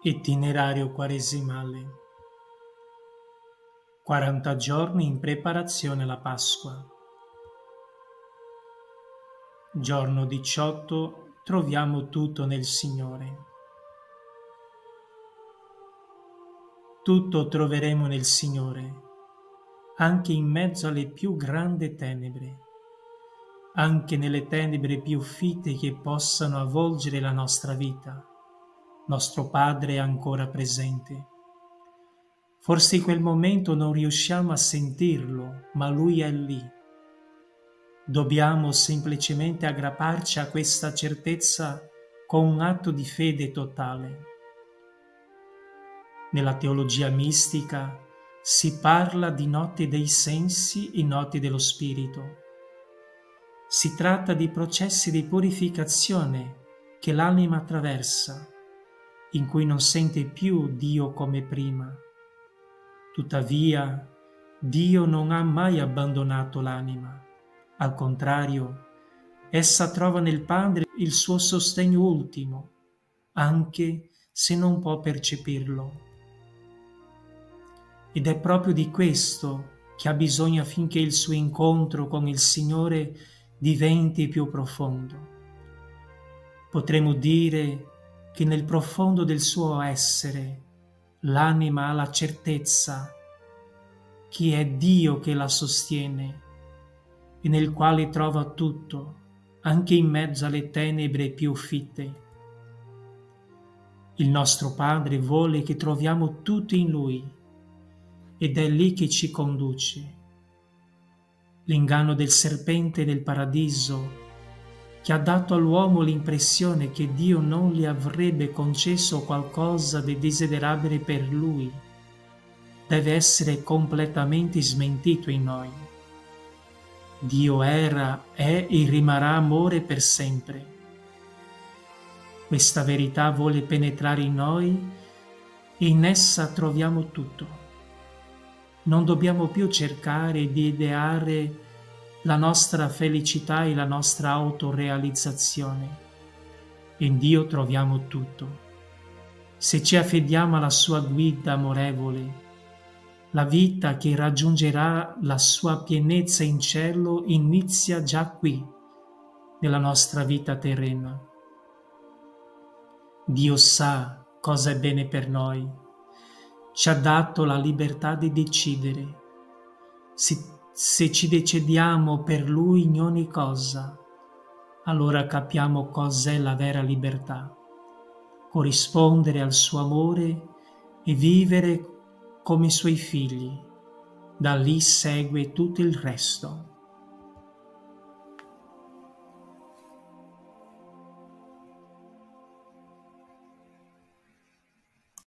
Itinerario quaresimale. 40 giorni in preparazione alla Pasqua. Giorno 18. Troviamo tutto nel Signore. Tutto troveremo nel Signore, anche in mezzo alle più grandi tenebre, anche nelle tenebre più fitte che possano avvolgere la nostra vita. Nostro Padre è ancora presente. Forse in quel momento non riusciamo a sentirlo, ma Lui è lì. Dobbiamo semplicemente aggrapparci a questa certezza con un atto di fede totale. Nella teologia mistica si parla di notte dei sensi e notte dello spirito. Si tratta di processi di purificazione che l'anima attraversa, in cui non sente più Dio come prima. Tuttavia, Dio non ha mai abbandonato l'anima. Al contrario, essa trova nel Padre il suo sostegno ultimo, anche se non può percepirlo. Ed è proprio di questo che ha bisogno affinché il suo incontro con il Signore diventi più profondo. Potremmo dire che nel profondo del suo essere l'anima ha la certezza che è Dio che la sostiene e nel quale trova tutto, anche in mezzo alle tenebre più fitte. Il nostro Padre vuole che troviamo tutto in Lui ed è lì che ci conduce. L'inganno del serpente nel paradiso, che ha dato all'uomo l'impressione che Dio non gli avrebbe concesso qualcosa di desiderabile per lui, deve essere completamente smentito in noi. Dio era, è e rimarrà amore per sempre. Questa verità vuole penetrare in noi e in essa troviamo tutto. Non dobbiamo più cercare di ideare la nostra felicità e la nostra autorealizzazione. In Dio troviamo tutto. Se ci affidiamo alla sua guida amorevole, la vita che raggiungerà la sua pienezza in cielo inizia già qui, nella nostra vita terrena. Dio sa cosa è bene per noi. Ci ha dato la libertà di decidere. Se ci decidiamo per Lui in ogni cosa, allora capiamo cos'è la vera libertà: corrispondere al suo amore e vivere come i suoi figli. Da lì segue tutto il resto.